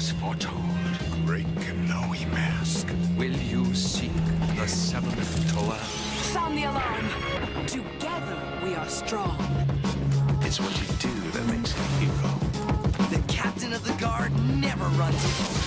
as foretold. Break him now, he mask. Will you seek the seventh Toa? Sound the alarm. Together we are strong. It's what you do that makes a hero. The captain of the guard never runs away.